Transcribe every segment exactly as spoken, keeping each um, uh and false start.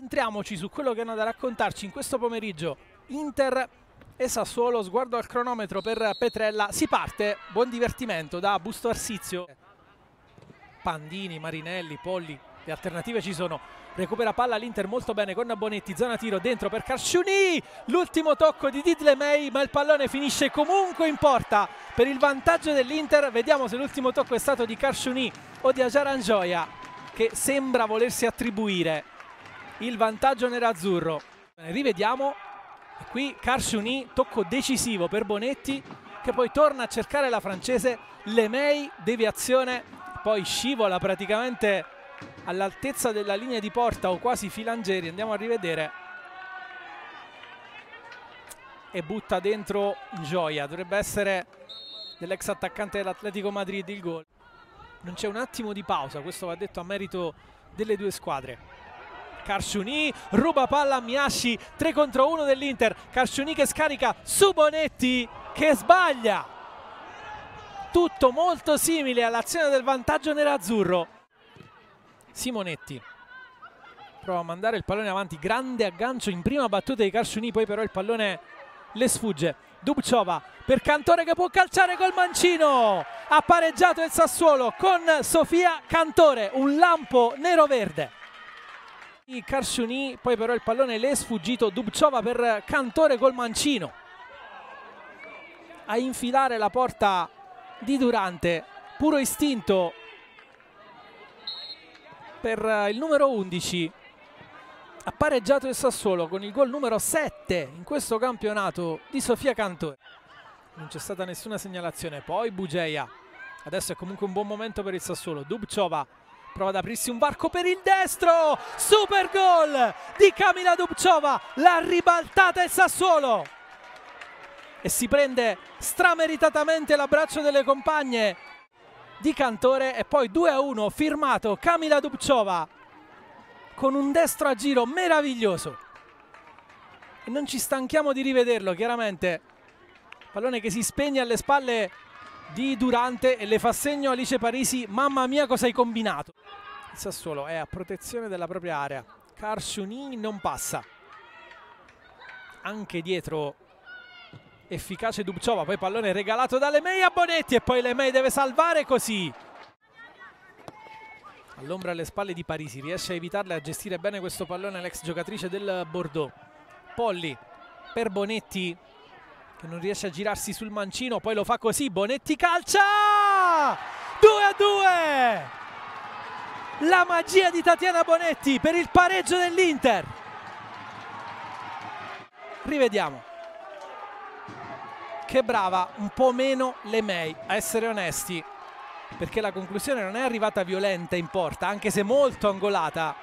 Entriamoci su quello che hanno da raccontarci in questo pomeriggio Inter e Sassuolo. Sguardo al cronometro per Petrella, si parte, buon divertimento da Busto Arsizio. Pandini, Marinelli, Polli, le alternative ci sono. Recupera palla l'Inter molto bene con Bonetti, zona tiro dentro per Carciunì, l'ultimo tocco di Didlemay, ma il pallone finisce comunque in porta per il vantaggio dell'Inter. Vediamo se l'ultimo tocco è stato di Carciunì o di Ajara Njoya, che sembra volersi attribuire il vantaggio nerazzurro. Rivediamo qui Carciunì, tocco decisivo per Bonetti, che poi torna a cercare la francese Le Mée, deviazione, poi scivola praticamente all'altezza della linea di porta o quasi Filangeri, andiamo a rivedere, e butta dentro Gioia, dovrebbe essere dell'ex attaccante dell'Atletico Madrid il gol. Non c'è un attimo di pausa, questo va detto a merito delle due squadre. Carciunì ruba palla a Mihashi, tre contro uno dell'Inter. Carciunì che scarica su Bonetti che sbaglia. Tutto molto simile all'azione del vantaggio nerazzurro. Simonetti prova a mandare il pallone avanti, grande aggancio in prima battuta di Carciunì, poi però il pallone le sfugge. Dubčová per Cantore che può calciare col mancino. Ha pareggiato il Sassuolo con Sofia Cantore, un lampo nero-verde. Carciunì, poi però il pallone le è sfuggito. Dubčová per Cantore col mancino a infilare la porta di Durante, puro istinto per il numero undici. Ha pareggiato il Sassuolo con il gol numero sette in questo campionato di Sofia Cantore. Non c'è stata nessuna segnalazione. Poi Bugeja, adesso è comunque un buon momento per il Sassuolo. Dubčová prova ad aprirsi un varco per il destro, super gol di Kamila Dubčová, l'ha ribaltata il Sassuolo e si prende strameritatamente l'abbraccio delle compagne di Cantore. E poi due a uno, firmato Kamila Dubčová con un destro a giro meraviglioso, e non ci stanchiamo di rivederlo chiaramente. Pallone che si spegne alle spalle di Durante e le fa segno Alice Parisi. Mamma mia, cosa hai combinato! Il Sassuolo è a protezione della propria area. Carciunì non passa, anche dietro efficace Dubčová, poi pallone regalato da Le Mée a Bonetti e poi Le Mée deve salvare così. All'ombra alle spalle di Parisi, riesce a evitarla e a gestire bene questo pallone l'ex giocatrice del Bordeaux. Polli per Bonetti, che non riesce a girarsi sul mancino, poi lo fa così, Bonetti calcia! due a due! La magia di Tatiana Bonetti per il pareggio dell'Inter. Rivediamo. Che brava, un po' meno Le Mée, a essere onesti, perché la conclusione non è arrivata violenta in porta, anche se molto angolata.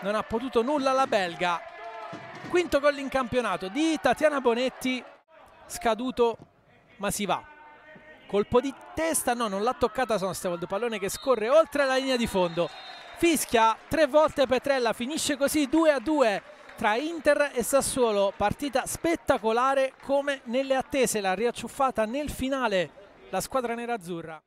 Non ha potuto nulla la belga. Quinto gol in campionato di Tatiana Bonetti, scaduto ma si va. Colpo di testa, no, non l'ha toccata Sonstavold, pallone che scorre oltre la linea di fondo. Fischia tre volte Petrella, finisce così due a due tra Inter e Sassuolo. Partita spettacolare come nelle attese, l'ha riacciuffata nel finale la squadra nerazzurra.